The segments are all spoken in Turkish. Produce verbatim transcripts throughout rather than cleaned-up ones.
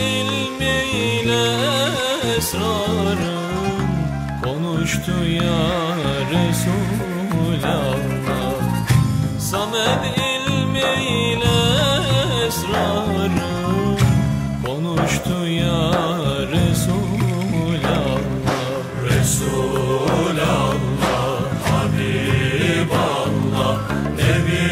ilmiyle esrarı konuştu ya Resulallah. Samet ilmiyle esrarı konuştu ya Resulallah. Resulallah, Habiballah, Nebi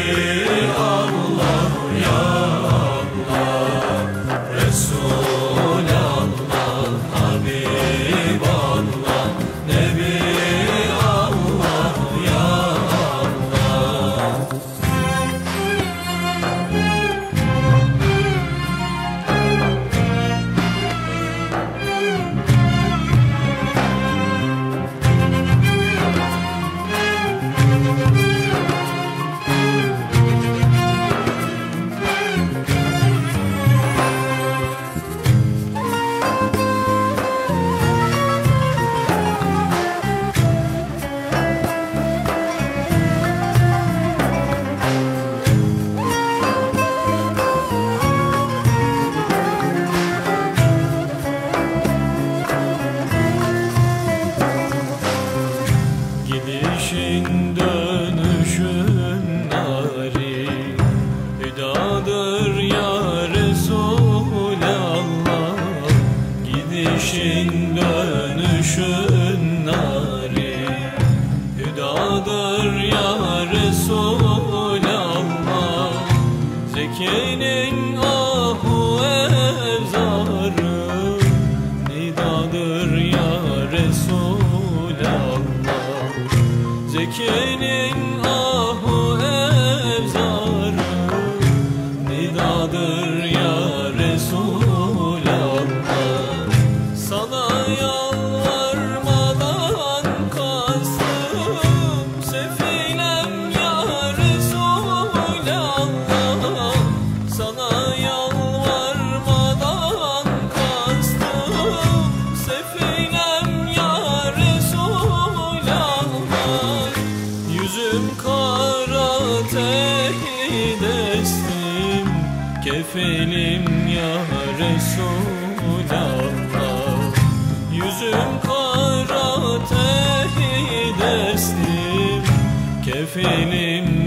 İşin dönüşün nari hüdadır ya Resulallah. Zekenin ahu evzarı nidadır ya Resulallah. Zekenin ahu evzarı nidadır ya Resulallah. Destim kefelim ya Resulallah. Yüzüm kara, tehdestim kefelim.